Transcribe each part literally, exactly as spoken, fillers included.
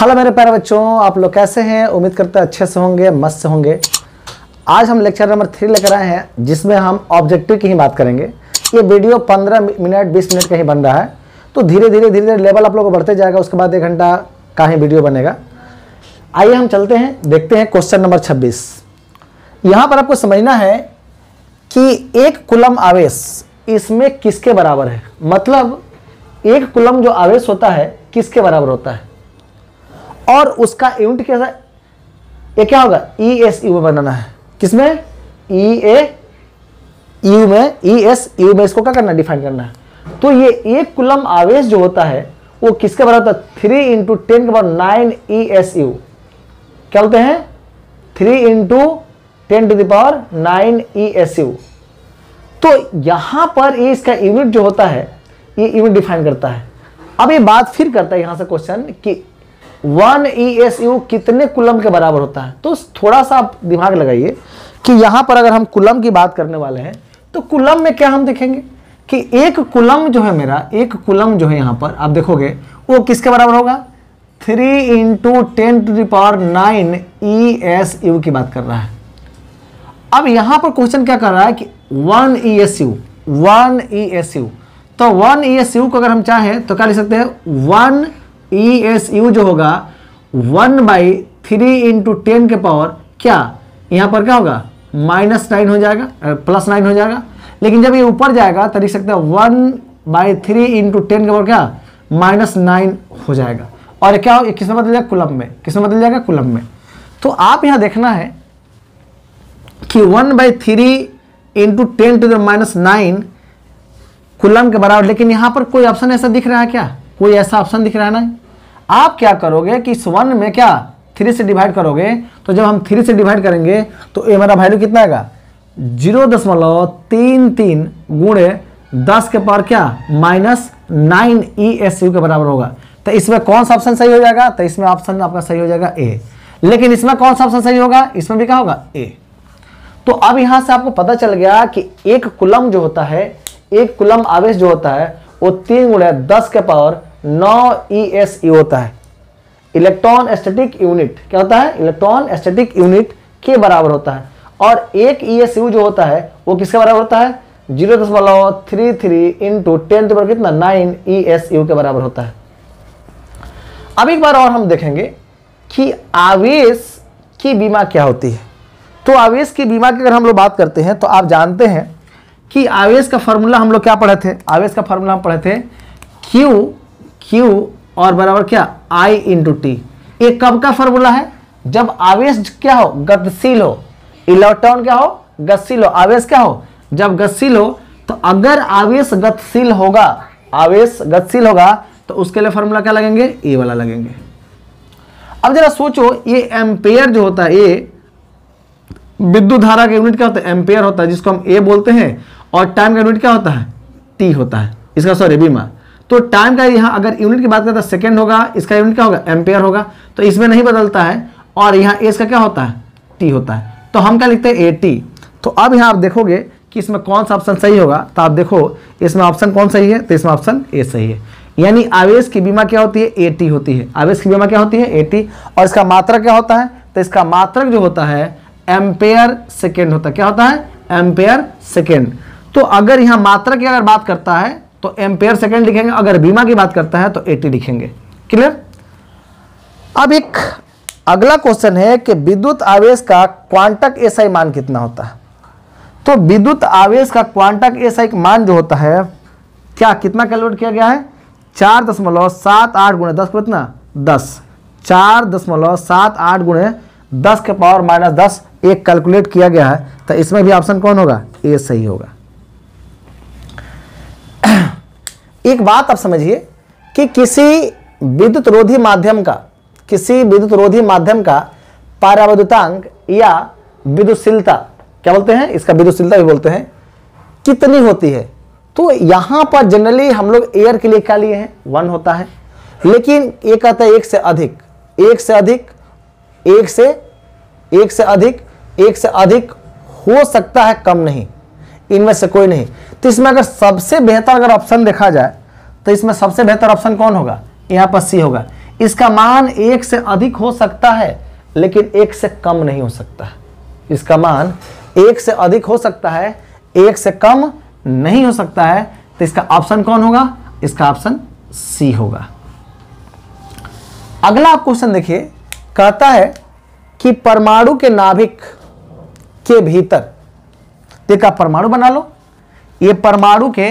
Hello मेरे प्यारे बच्चों, आप लोग कैसे हैं? उम्मीद करते हैं अच्छे से होंगे, मस्त से होंगे। आज हम लेक्चर नंबर थ्री लेकर आए हैं जिसमें हम ऑब्जेक्टिव की ही बात करेंगे। ये वीडियो पंद्रह मिनट बीस मिनट का ही बन रहा है, तो धीरे धीरे धीरे धीरे लेवल आप लोगों को बढ़ते जाएगा। उसके बाद एक घंटा का ही वीडियो बनेगा। आइए हम चलते हैं, देखते हैं क्वेश्चन नंबर छब्बीस। यहाँ पर आपको समझना है कि एक कुलम आवेश इसमें किसके बराबर है, मतलब एक कुलम जो आवेश होता है किसके बराबर होता है और उसका यूनिट कैसा है? ये क्या होगा? ई एस यू में बनाना है। किसमें? ई ए यू में, ई एस यू में। इसको क्या करना है? डिफाइन करना है। तो ये एक कुलम आवेश जो होता है वो किसके बराबर होता है? थ्री इंटू टेन के power nine E S U. क्या बोलते हैं? Three into ten to the power nine E S U. तो यहाँ पर ये इसका यूनिट जो होता है ये यूनिट डिफाइन करता है। अब ये बात फिर करता है यहाँ से क्वेश्चन कि वन ई एस यू कितने कुलम के बराबर होता है। तो थोड़ा सा आप दिमाग लगाइए कि यहाँ पर अगर हम कुलम की बात करने वाले हैं तो कुलम में क्या हम देखेंगे कि एक कुलम जो है मेरा, एक कुलम जो है यहाँ पर आप देखोगे वो किसके बराबर होगा? Three into ten to the power nine E S U की बात कर रहा है। अब यहाँ पर क्वेश्चन क्या कर रहा है कि one E S U, one E S U. तो वन ई एस यू को अगर हम चाहें तो क्या लिख सकते हैं? वन ई एस यू जो होगा one by three into ten के पावर क्या, यहाँ पर क्या होगा? माइनस नाइन हो जाएगा, प्लस नाइन हो जाएगा। लेकिन जब ये ऊपर जाएगा तो लिख सकते हैं one by three into ten के पावर क्या, माइनस नाइन हो जाएगा। और क्या हो, किसमें बदल जाएगा? कुलम में। किसमें बदल जाएगा? कुलम में। तो आप यहाँ देखना है कि one by three into ten to the minus nine coulomb के बराबर। लेकिन यहाँ पर कोई ऑप्शन ऐसा दिख रहा है क्या? कोई ऐसा ऑप्शन दिख रहा है ना। आप क्या करोगे कि इस वन में क्या थ्री से डिवाइड करोगे, तो जब हम थ्री से डिवाइड करेंगे तो ये हमारा वैल्यू कितना आएगा? जीरो दशमलव तीन तीन गुणे दस के पावर क्या, minus nine E S U के बराबर होगा। तो इसमें कौन सा ऑप्शन सही हो जाएगा? तो इसमें ऑप्शन आपका सही हो जाएगा ए। लेकिन इसमें कौन सा ऑप्शन सही होगा? इसमें भी क्या होगा? ए। तो अब यहाँ से आपको पता चल गया कि एक कुलम जो होता है, एक कुलम आवेश जो होता है वो तीन गुणे दस के पावर नौ ई एस यू होता है। इलेक्ट्रॉन स्टैटिक यूनिट क्या होता है? इलेक्ट्रॉन स्टैटिक यूनिट के बराबर होता है। और एक ई एस यू जो होता है वो किसके बराबर होता है? जीरो दशमलव थ्री थ्री इंटू टेन पर कितना, नाइन ई एस यू के बराबर होता है। अब एक बार और हम देखेंगे कि आवेश की बीमा क्या होती है। तो आवेश की बीमा की अगर हम लोग बात करते हैं तो आप जानते हैं कि आवेश का फॉर्मूला हम लोग क्या पढ़े थे? आवेश का फॉर्मूला हम पढ़े थे Q Q और बराबर क्या, I इंटू टी। ये कब का फॉर्मूला है? जब आवेश क्या हो, गतिशील हो। इलेक्ट्रॉन क्या हो, गतिशील हो। आवेश क्या हो, जब गतिशील हो। तो अगर आवेश गतिशील होगा, आवेश गतिशील होगा तो उसके लिए फॉर्मूला क्या लगेंगे? ए वाला लगेंगे। अब जरा सोचो, ये एम्पेयर जो होता है ये विद्युत धारा का यूनिट क्या होता है? एम्पेयर होता है, जिसको हम ए बोलते हैं। और टाइम का यूनिट क्या होता है? टी होता है। इसका सॉरी बीमा। तो टाइम का यहाँ अगर यूनिट की बात करें तो सेकेंड होगा, इसका यूनिट क्या होगा? एम्पेयर होगा। तो इसमें नहीं बदलता है। और यहाँ ए इसका क्या होता है? टी होता है। तो हम क्या लिखते हैं? A T. तो अब यहाँ आप देखोगे कि इसमें कौन सा ऑप्शन सही होगा। तो आप देखो इसमें ऑप्शन कौन सही है, तो इसमें ऑप्शन ए सही है। यानी आवेश की बीमा क्या होती है? ए टी होती है। आवेश की बीमा क्या होती है? A T. और इसका मात्रक क्या होता है? तो इसका मात्रक जो होता है एम्पेयर सेकेंड होता है। क्या होता है? Ampere second. तो अगर यहाँ मात्रा की अगर बात करता है तो एम्पेयर सेकेंड लिखेंगे, अगर बीमा की बात करता है तो एटी लिखेंगे। क्लियर? अब एक अगला क्वेश्चन है कि विद्युत आवेश का क्वांटक एसआई मान कितना होता है। तो विद्युत आवेश का क्वांटक एसआई मान जो होता है क्या, कितना कैलकुलेट किया गया है? चार दशमलव सात आठ गुणे दस को कितना, दस। चार दशमलव सात आठ गुणे दस के पावर माइनस दस एक कैलकुलेट किया गया है। तो इसमें भी ऑप्शन कौन होगा? ए सही होगा। एक बात आप समझिए कि किसी विद्युत रोधी माध्यम का, किसी विद्युत रोधी माध्यम का पारविद्युतांक या विद्युतशीलता, क्या बोलते हैं इसका? विद्युतशीलता भी बोलते हैं, कितनी होती है? तो यहाँ पर जनरली हम लोग एयर के लिए क्या लिए हैं? वन होता है। लेकिन ये कहता है एक से अधिक, एक से अधिक, एक से एक से अधिक, एक से अधिक हो सकता है, कम नहीं, इनमें से कोई नहीं। तो इसमें अगर सबसे बेहतर अगर ऑप्शन देखा जाए तो इसमें सबसे बेहतर ऑप्शन कौन होगा? यहाँ पर सी होगा। इसका मान एक से अधिक हो सकता है लेकिन एक से कम नहीं हो सकता। इसका मान एक से अधिक हो सकता है, एक से कम नहीं हो सकता है। तो इसका ऑप्शन कौन होगा? इसका ऑप्शन सी होगा। अगला आप क्वेश्चन देखिए, कहता है कि परमाणु के नाभिक के भीतर एक आप परमाणु बना लो। ये परमाणु के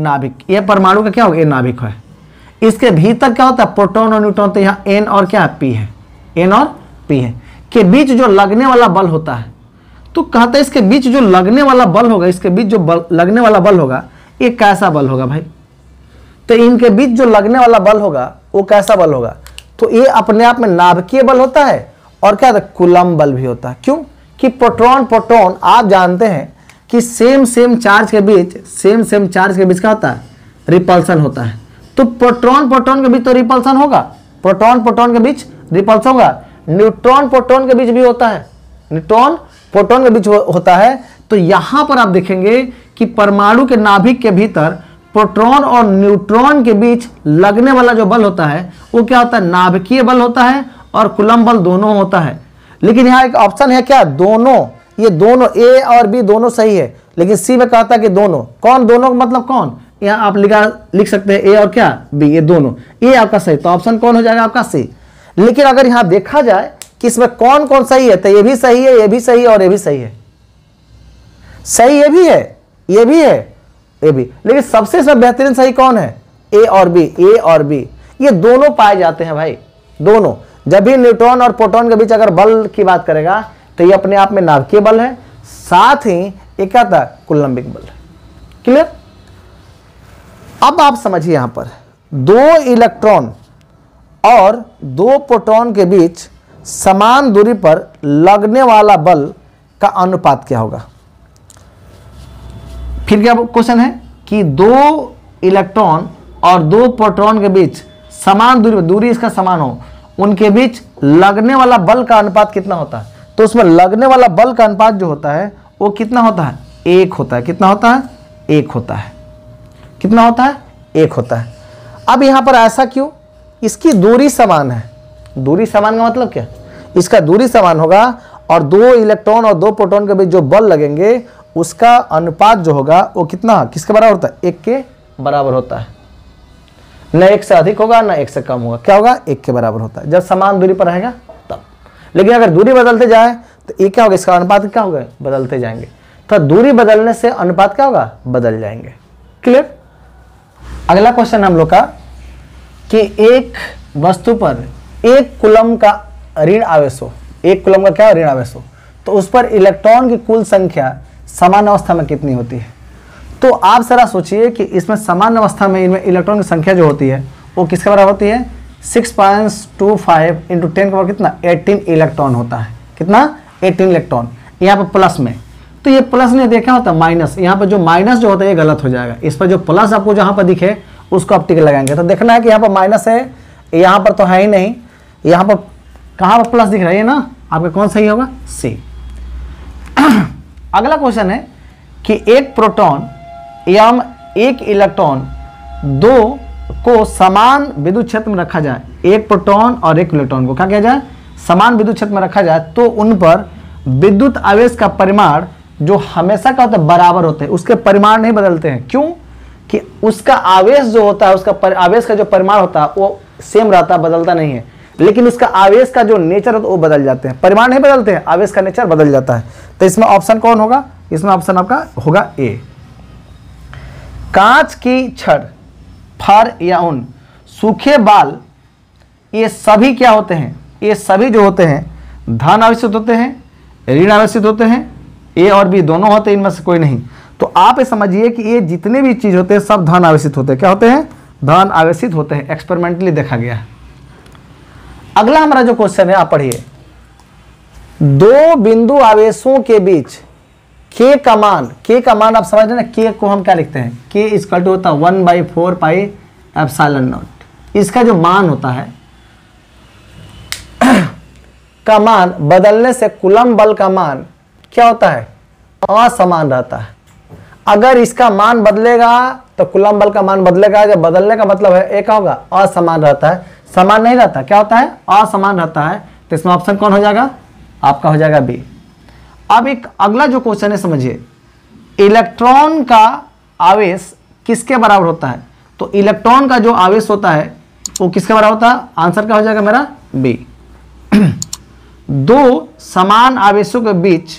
नाभिक, ये परमाणु का क्या होगा? ये नाभिक है। इसके भीतर क्या होता है? प्रोटॉन और न्यूट्रॉन। तो यहाँ एन और क्या है? पी है। एन और पी है के बीच जो लगने वाला बल होता है, तो कहता है इसके बीच जो लगने वाला बल होगा, इसके बीच जो बल, लगने वाला बल होगा, ये कैसा बल होगा भाई? तो इनके बीच जो लगने वाला बल होगा वो कैसा बल होगा? तो ये अपने आप में नाभिकीय बल होता है और क्या होता है? कूलम बल भी होता है। क्यों? कि प्रोटॉन प्रोटॉन आप जानते हैं कि सेम सेम चार्ज के बीच सेम सेम चार्ज के बीच क्या होता है? रिपल्सन होता है। तो प्रोटॉन प्रोटॉन के बीच तो रिपल्सन होगा, प्रोटॉन प्रोटॉन के बीच रिपल्सन होगा। न्यूट्रॉन प्रोटॉन के बीच भी होता है, न्यूट्रॉन प्रोटॉन के बीच हो, होता है। तो यहां पर आप देखेंगे कि परमाणु के नाभिक के भीतर प्रोटॉन और न्यूट्रॉन के बीच लगने वाला जो बल होता है वो क्या होता है? नाभिकीय बल होता है और कूलम बल दोनों होता है। लेकिन यहाँ एक ऑप्शन है क्या? दोनों। ये दोनों ए और बी दोनों सही है, लेकिन सी में कहता है कि दोनों। कौन दोनों मतलब कौन? यहाँ आप लिखा लिख सकते हैं ए और क्या? बी। ये दोनों, ये आपका सही। तो ऑप्शन कौन हो जाएगा? आपका सी। लेकिन अगर यहाँ देखा जाए कि इसमें कौन कौन सही है, तो ये भी सही है, ये भी सही है और ये भी सही है। सही ये भी है, ये भी है, ये भी। लेकिन सबसे इसमें बेहतरीन सही कौन है? ए और बी। ए और बी ये दोनों पाए जाते हैं भाई, दोनों। जब भी न्यूट्रॉन और प्रोटॉन के बीच अगर बल की बात करेगा तो ये अपने आप में नाभिकीय बल है, साथ ही एक आता कूलम्बिक बल है। क्लियर? अब आप समझिए, यहां पर दो इलेक्ट्रॉन और दो प्रोटॉन के बीच समान दूरी पर लगने वाला बल का अनुपात क्या होगा? फिर क्या क्वेश्चन है कि दो इलेक्ट्रॉन और दो प्रोटॉन के बीच समान दूरी, दूरी इसका समान हो, उनके बीच लगने वाला बल का अनुपात कितना होता है? तो उसमें लगने वाला बल का अनुपात जो होता है वो कितना होता है? एक होता है। कितना होता है? एक होता है। कितना होता है? एक होता है। अब यहाँ पर ऐसा क्यों? इसकी दूरी समान है। दूरी समान का मतलब क्या? इसका दूरी समान होगा और दो इलेक्ट्रॉन और दो प्रोटॉन के बीच जो बल लगेंगे उसका अनुपात जो होगा वो कितना, किसके बराबर होता है? एक के बराबर होता है। न एक से अधिक होगा ना एक से कम होगा, क्या होगा? एक के बराबर होता है। जब समान दूरी पर रहेगा तब। लेकिन अगर दूरी बदलते जाए तो ये क्या होगा? इसका अनुपात क्या होगा? बदलते जाएंगे। तो दूरी बदलने से अनुपात क्या होगा? बदल जाएंगे। क्लियर? अगला क्वेश्चन हम लोग का कि एक वस्तु पर एक कूलम का ऋण आवेश हो, एक कूलम का क्या ऋण आवेश हो, तो उस पर इलेक्ट्रॉन की कुल संख्या समान अवस्था में कितनी होती है? तो आप जरा सोचिए कि इसमें समान अवस्था में इनमें इलेक्ट्रॉन की संख्या जो होती है वो किसके बराबर होती है? Six point two five into ten का पावर कितना? एटीन इलेक्ट्रॉन होता है। कितना? Eighteen electron. यहाँ पर प्लस में, तो ये प्लस ने देखा होता है माइनस, यहाँ पर जो माइनस जो होता है ये गलत हो जाएगा। इस पर जो प्लस आपको जहाँ पर दिखे उसको आप टिक लगाएंगे। तो देखना है कि यहाँ पर माइनस है, यहाँ पर तो है ही नहीं, यहाँ पर कहाँ पर प्लस दिख रहा है ना, आपका कौन सही होगा? सी। अगला क्वेश्चन है कि एक प्रोटॉन या एक इलेक्ट्रॉन दो को समान विद्युत क्षेत्र में रखा जाए, एक प्रोटॉन और एक इलेक्ट्रॉन को क्या किया जाए? समान विद्युत क्षेत्र में रखा जाए, तो उन पर विद्युत आवेश का परिमाण जो हमेशा क्या होता है? बराबर होते हैं, उसके परिमाण नहीं बदलते हैं। क्यों? कि उसका आवेश जो होता है, उसका पर, आवेश का जो परिमाण होता है वो सेम रहता है, बदलता नहीं है। लेकिन उसका आवेश का जो नेचर होता है वो बदल जाते हैं। परिमाण नहीं बदलते हैं, आवेश का नेचर बदल जाता है। तो इसमें ऑप्शन कौन होगा? इसमें ऑप्शन आपका होगा ए। कांच की छड़, फर या ऊन, सूखे बाल, ये सभी क्या होते हैं? ये सभी जो होते हैं धन आवेशित होते हैं, ऋण आवेशित होते हैं। ए और बी दोनों होते हैं, इनमें से कोई नहीं। तो आप ये समझिए कि ये जितने भी चीज होते हैं सब धन आवेशित होते हैं। क्या होते हैं? धन आवेशित होते हैं, एक्सपेरिमेंटली देखा गया है। अगला हमारा जो क्वेश्चन है आप पढ़िए, दो बिंदु आवेशों के बीच के का मान, के का मान आप समझ रहे हैं ना, के को हम क्या लिखते हैं? के इक्वल टू होता है one by four pi epsilon naught. इसका जो मान होता है का मान बदलने से कूलम बल का मान क्या होता है? असमान रहता है। अगर इसका मान बदलेगा तो कूलम बल का मान बदलेगा। जब बदलने का मतलब है एक होगा, असमान रहता है। समान नहीं रहता, क्या होता है असमान रहता है। तो इसमें ऑप्शन कौन हो जाएगा, आपका हो जाएगा बी। अब एक अगला जो क्वेश्चन है समझिए, इलेक्ट्रॉन का आवेश किसके बराबर होता है। तो इलेक्ट्रॉन का जो आवेश होता है वो किसके बराबर होता है, आंसर क्या हो जाएगा मेरा बी। दो समान आवेशों के बीच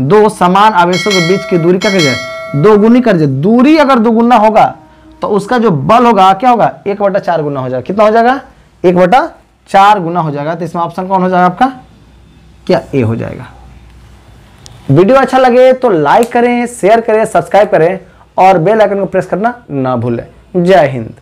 दो समान आवेशों के बीच की दूरी क्या कर जाए, दोगुनी कर जाए। दूरी अगर दोगुना होगा तो उसका जो बल होगा क्या होगा, एक बटा चार गुना हो जाएगा। कितना हो जाएगा, एक बटा चार गुना हो जाएगा। तो इसमें ऑप्शन कौन हो जाएगा आपका, क्या ए हो जाएगा। वीडियो अच्छा लगे तो लाइक करें, शेयर करें, सब्सक्राइब करें और बेल आइकन को प्रेस करना ना भूलें। जय हिंद।